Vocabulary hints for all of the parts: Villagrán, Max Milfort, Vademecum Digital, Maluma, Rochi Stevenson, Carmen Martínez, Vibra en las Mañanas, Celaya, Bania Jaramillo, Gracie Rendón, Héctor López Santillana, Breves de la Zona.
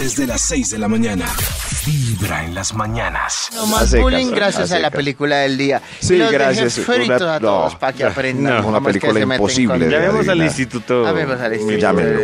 desde las 6 de la mañana. Vibra en las mañanas. No más bullying gracias a la película del día. Sí, gracias. A todos para que aprendan. Una película imposible. Llamemos al instituto. Llamemos al instituto. Llámenlo.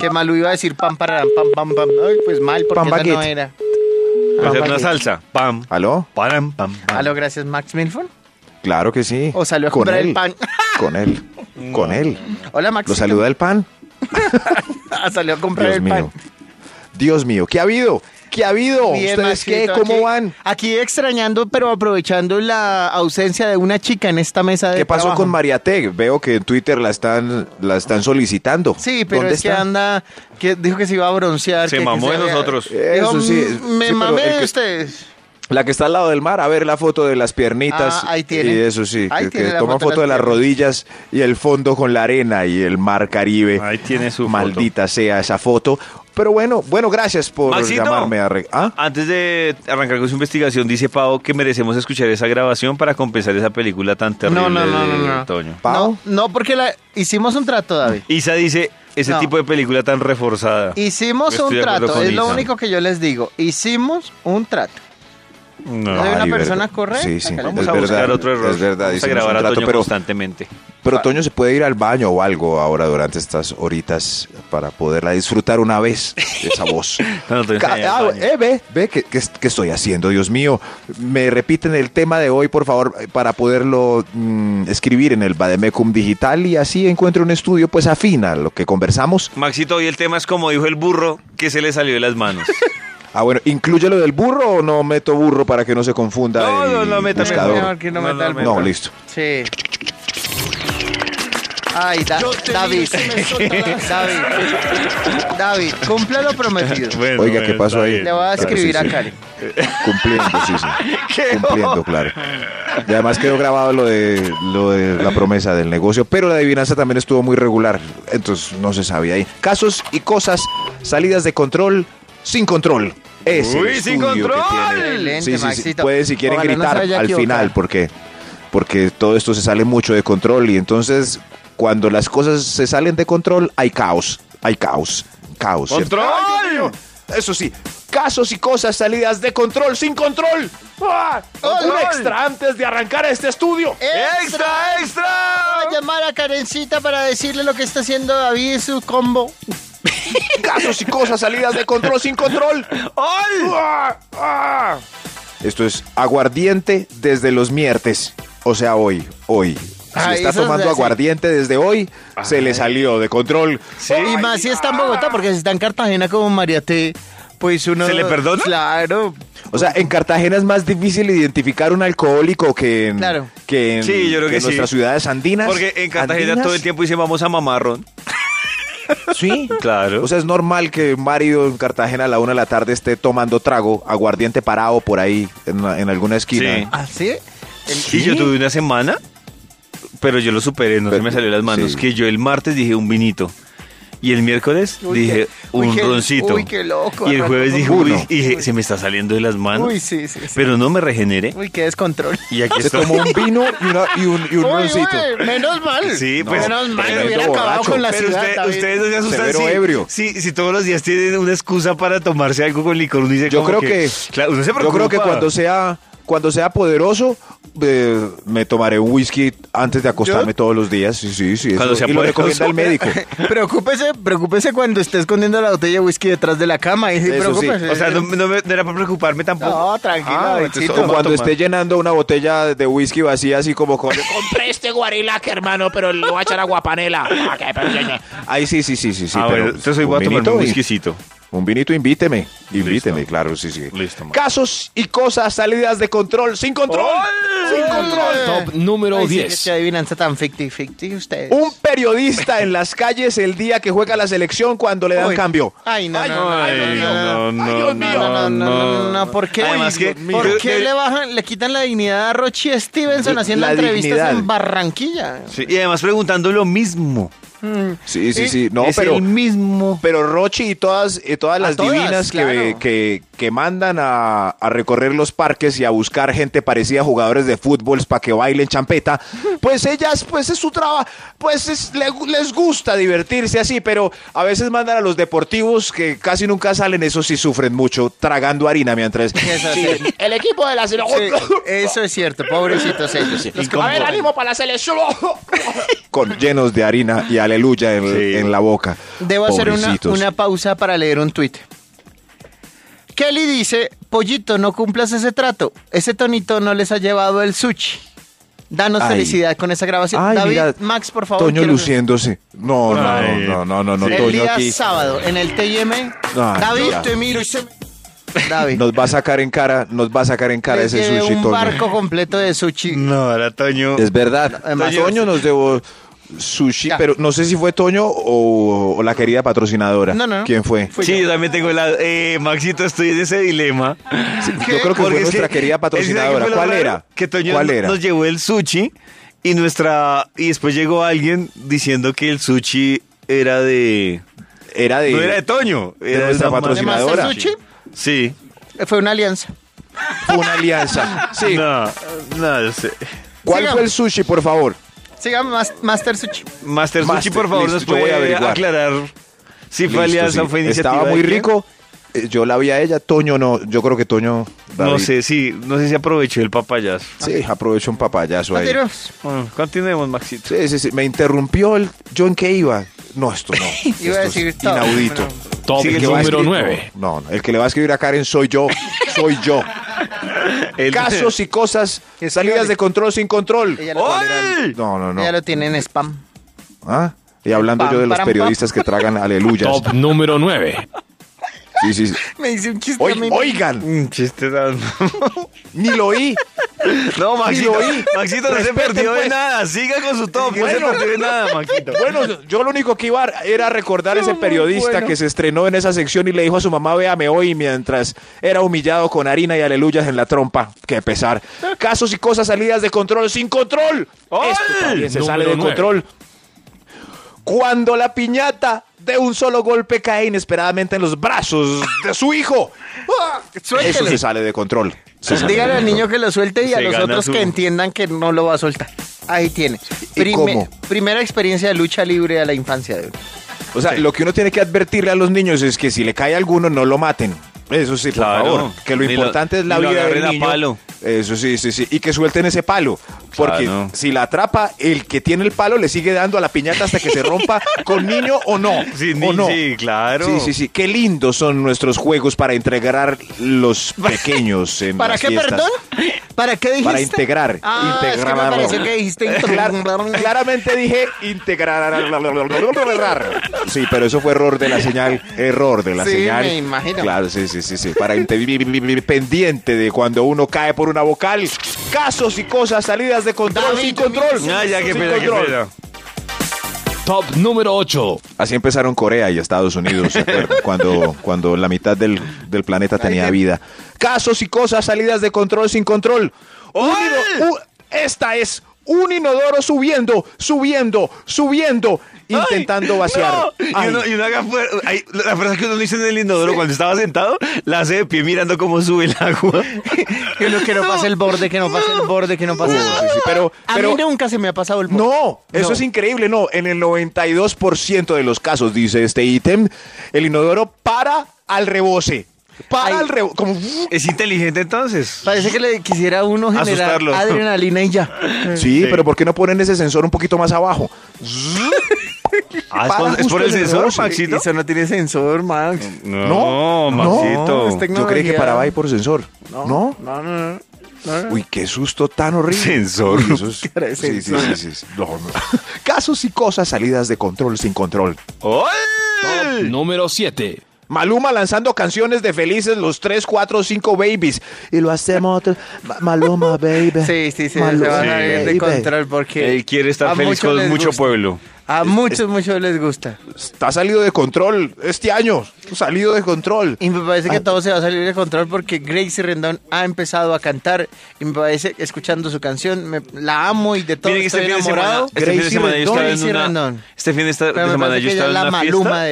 Que Malú iba a decir pam, pararam, pam, pam, pam. Ay, pues mal, porque esa no era. Hacer una salsa. Pam. ¿Aló? Param, pam, pam. ¿Aló, gracias, Max Milfort? Claro que sí. O salió a comprar el pan. Con él. Con él. Hola, Max. ¿Lo saluda el pan? Salió a comprar el pan. Dios mío, ¿qué ha habido? ¿Qué ha habido? Bien, ¿ustedes Maxito, qué? ¿Cómo aquí, van? Aquí extrañando, pero aprovechando la ausencia de una chica en esta mesa de ¿Qué pasó trabajo? Con Mariatec? Veo que en Twitter la están solicitando. Sí, pero ¿dónde es está? Que anda... Que dijo que se iba a broncear. Se mamó de nosotros. Eso sí. Me mamé de ustedes. La que está al lado del mar, a ver la foto de las piernitas. Ah, ahí tiene. Y eso sí, ahí que toma foto de las rodillas y el fondo con la arena y el mar Caribe. Ahí tiene su maldita foto. Sea esa foto. Pero bueno, gracias por Maxito, llamarme a... ¿Ah? Antes de arrancar con su investigación, dice Pau que merecemos escuchar esa grabación para compensar esa película tan terrible de Toño. ¿Pau? No, porque la hicimos un trato, David. Isa dice... Ese tipo de película tan reforzada. Hicimos un trato, es lo único que yo les digo. Hicimos un trato. No. ¿Soy una persona correcta? Sí. Vamos a buscar otro error. Es verdad. Vamos a grabar a Toño constantemente. Pero Toño se puede ir al baño o algo ahora durante estas horitas para poderla disfrutar una vez, esa voz. Ve, ¿qué estoy haciendo? Dios mío, me repiten el tema de hoy, por favor, para poderlo escribir en el Vademecum Digital y así encuentro un estudio pues afín a lo que conversamos. Maxito, hoy el tema es como dijo el burro, que se le salió de las manos. Ah, bueno, ¿incluye lo del burro o no meto burro para que no se confunda el buscador? No, listo. Sí. Ay, David, cumpla lo prometido. Bueno, oiga, ¿qué pasó ahí? Le voy a escribir a Karen. Cumpliendo, sí. Cumpliendo, claro. Y además quedó grabado lo de la promesa del negocio, pero la adivinanza también estuvo muy regular, entonces no se sabía ahí. Casos y cosas, salidas de control, sin control. ¡Uy, sin control! Sí, pueden si quieren gritar al final, porque todo esto se sale mucho de control y entonces... Cuando las cosas se salen de control, hay caos. Caos. ¡Control! Eso sí, casos y cosas salidas de control, sin control. ¡Ah! ¡Control! Un extra antes de arrancar este estudio. ¡Extra! Voy a llamar a Karencita para decirle lo que está haciendo David y su combo. Casos y cosas salidas de control, sin control. ¡Ah! Esto es aguardiente desde los miércoles. O sea, hoy. Si está tomando aguardiente desde hoy, se le salió de control. Sí. Y más si está en Bogotá, porque si está en Cartagena como Mariate, pues uno... ¿Se le perdona? Claro. O sea, en Cartagena es más difícil identificar un alcohólico que en, claro. que en nuestras ciudades andinas. Porque en Cartagena todo el tiempo dicen vamos a mamarrón. Sí, claro. O sea, es normal que Mario en Cartagena a la 1 de la tarde esté tomando trago, aguardiente parado por ahí, en alguna esquina. Sí. ¿Ah, sí? Sí, yo tuve una semana... Pero yo lo superé, se me salió de las manos. Sí. Que yo el martes dije un vinito. Y el miércoles dije un roncito. Uy, qué loco. Y el jueves dije, se me está saliendo de las manos. Uy, sí. Pero no me regeneré. Uy, qué descontrol. Y aquí se tomó un vino y un roncito. Menos mal. Sí, pues. Menos mal, hubiera acabado con la ciudad. Pero ustedes no se asustan. Severo ebrio. Sí, todos los días tienen una excusa para tomarse algo con licor. Uno dice, yo creo que... Claro, uno se preocupa. Yo creo que cuando sea poderoso, me tomaré un whisky antes de acostarme todos los días. Sí. Cuando sea poderoso. Y lo recomienda el médico. Preocúpese cuando esté escondiendo la botella de whisky detrás de la cama. Y preocúpese. Sí. O sea, no era para preocuparme tampoco. No, tranquilo. Cuando esté llenando una botella de whisky vacía, así como con... Compré este guarilac, hermano, pero lo voy a echar agua panela. Ahí sí. Pero entonces hoy voy a tomar un whiskycito. Un vinito, invíteme, listo. Claro, sí. Listo, man. Casos y cosas, salidas de control, sin control. ¡Sin control! Top número 10. Sí, adivinanza tan ficti ustedes. Un periodista en las calles el día que juega la selección cuando le dan cambio. No, ¿por qué? Además que, ¿por qué le quitan la dignidad a Rochi Stevenson haciendo entrevistas en Barranquilla? Sí, y además preguntando lo mismo. Sí. No, es pero el mismo. Pero Rochi y todas las divinas, claro, que que mandan a recorrer los parques y a buscar gente parecida a jugadores de fútbol para que bailen champeta, pues ellas, pues es su trabajo, pues les gusta divertirse así, pero a veces mandan a los deportivos que casi nunca salen, esos sí sufren mucho, tragando harina mientras... Sí, el equipo de la selección... Sí, eso es cierto, pobrecitos ellos. Sí. A ver, ánimo para la selección. Con llenos de harina y aleluya en la boca. Debo hacer una pausa para leer un tuit. Kelly dice, pollito, no cumplas ese trato. Ese tonito no les ha llevado el sushi. Danos felicidad con esa grabación. Ay, David, mira, Max, por favor. Toño luciéndose. No, no, no, no, no, no. Sí. El día aquí. Sábado, en el TIM. David, mira. Te miro y se... David. Nos va a sacar en cara ese sushi, un Toño. Un barco completo de sushi. No, era Toño. Es verdad. Además, Toño nos debo sushi, ya. Pero no sé si fue Toño o la querida patrocinadora. No. ¿Quién fue? Sí, yo también tengo la... Maxito, estoy en ese dilema. Sí, yo creo que fue nuestra querida patrocinadora. ¿Cuál era? Que Toño nos llevó el sushi y después llegó alguien diciendo que el sushi era de... No era de Toño. Era de nuestra patrocinadora. ¿De sushi? Sí. Fue una alianza. Sí. No sé. ¿Cuál fue el sushi, por favor? Sigan, Master Sushi. Master Sushi, por favor, listo, nos puede aclarar si fue alianza o fue iniciativa. Estaba muy rico. Yo la vi a ella. Toño no. Yo creo que Toño... David. No sé si aprovechó el papayazo. Sí, aprovechó un papayazo ahí. Bueno, continuemos, Maxito. Sí. Me interrumpió el... ¿Yo en qué iba? No, esto no. Iba a decir todo. Inaudito. Bueno. Top sí, el número 9. No, el que le va a escribir a Karen soy yo. Casos y cosas, salidas de control sin control. No. Ella lo tiene en spam. ¿Ah? Y hablando spam, yo de los periodistas que tragan aleluyas. Top número 9. Sí. Me hice un chiste. Oigan. Un chiste tan... Ni lo oí. No, Maxito no se perdió de nada. Siga con su top. No se perdió de nada, Maxito. Bueno, yo lo único que iba era recordar ese periodista que se estrenó en esa sección y le dijo a su mamá, véame hoy, mientras era humillado con harina y aleluyas en la trompa. Qué pesar. Casos y cosas salidas de control sin control. Esto también se sale de control. Cuando la piñata de un solo golpe cae inesperadamente en los brazos de su hijo. Eso se sale de control. Dígale al niño que lo suelte y a los otros que entiendan que no lo va a soltar. Ahí tiene. Primera experiencia de lucha libre a la infancia de uno. O sea, lo que uno tiene que advertirle a los niños es que si le cae a alguno, no lo maten. Eso sí, por favor. Que lo importante es la vida del niño. Palo. Eso sí. Y que suelten ese palo. Porque si la atrapa, el que tiene el palo le sigue dando a la piñata hasta que se rompa, con niño o no. Sí, claro. Sí. Qué lindos son nuestros juegos para integrar los pequeños en ¿Para las qué, fiestas. Perdón? ¿Para qué dijiste? Para integrar. Es que me pareció que dijiste claramente dije integrar. Sí, pero eso fue error de la señal. Sí, me imagino. Claro, sí. Para pendiente de cuando uno cae por una vocal. Casos y cosas salidas de control sin control. Top número 8. Así empezaron Corea y Estados Unidos cuando la mitad del planeta tenía vida. Casos y cosas salidas de control sin control. Esta es un inodoro subiendo. Intentando vaciar. No. La frase que uno dice en el inodoro cuando estaba sentado, la hace de pie mirando cómo sube el agua. Que no pase el borde. Pero a mí nunca se me ha pasado el borde. No, eso es increíble. No, en el 92% de los casos, dice este ítem, el inodoro para al rebose. Es inteligente entonces. Parece que le quisiera uno generar asustarlo. Adrenalina y ya. Sí, pero ¿por qué no ponen ese sensor un poquito más abajo? ¿Es por el sensor, Maxito? Eso no tiene sensor, Max. No, Maxito. Yo creí que paraba ahí por sensor. No. Uy, qué susto tan horrible. Sensor. Sí. No. Casos y cosas salidas de control sin control. Top número 7. Maluma lanzando canciones de felices los 3, 4, 5 babies. Y lo hacemos Maluma, baby. Sí, Maluma, se van a ir de control porque él quiere estar feliz con mucho pueblo. A muchos les gusta. Está salido de control este año. Salido de control. Y me parece que todo se va a salir de control porque Gracie Rendón ha empezado a cantar. Y me parece, escuchando su canción, la amo y de todo estoy enamorado. Gracie Rendón. Este fin de semana yo estaba en una Maluma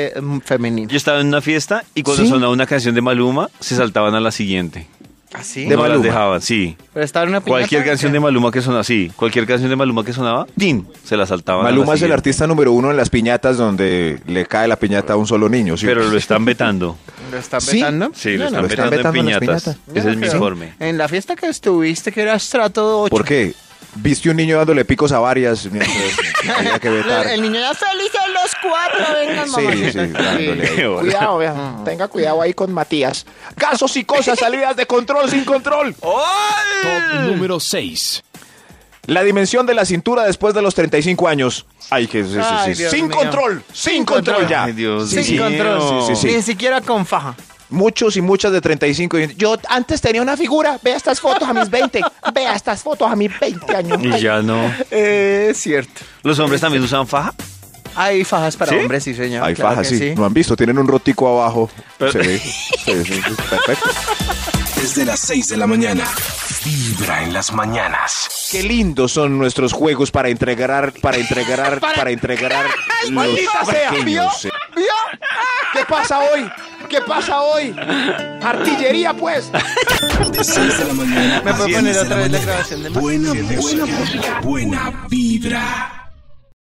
femenina. Yo estaba en una fiesta y cuando sonaba una canción de Maluma, se saltaban a la siguiente. ¿Así? No las dejaban, sí. Pero estaba en una piñata. Cualquier canción de Maluma que sonaba, sí. Cualquier canción de Maluma que sonaba, ¡tin! Se la saltaban. Maluma es el artista número 1 en las piñatas donde le cae la piñata a un solo niño. ¿Sí? Pero lo están vetando. ¿Lo están vetando? Sí, lo están vetando en piñatas. Ese es mi informe. En la fiesta que estuviste, que era estrato 8. ¿Por qué? Viste un niño dándole picos a varias mientras había que vetar. El niño ya feliz en los 4, venga, mamá. Sí, dándole ahí. Cuidado, vieja. Tenga cuidado ahí con Matías. Casos y cosas salidas de control sin control. Top número 6. La dimensión de la cintura después de los 35 años. Ay, que eso sí. Sin control, sin control ya. Ay, Dios mío. Sin control. Sí. Ni siquiera con faja. Muchos y muchas de 35. Yo antes tenía una figura. Vea estas fotos a mis 20. Vea estas fotos a mis 20 años. Y ya no. Es cierto. ¿Los hombres también usan faja? Hay fajas para hombres, sí, señor. Hay claro fajas, sí. ¿No han visto? Tienen un rotico abajo. Pero... se ve. Perfecto. Desde las 6 de la mañana. Vibra en las mañanas. Qué lindos son nuestros juegos para entregar, para entregar. ¡Maldita sea! ¿Vio? ¿Vio? ¿Qué pasa hoy? ¿Qué pasa hoy? Artillería, pues. De 6 de la mañana. Me puedo poner otra vez la grabación de Max. Buena música, buena vibra.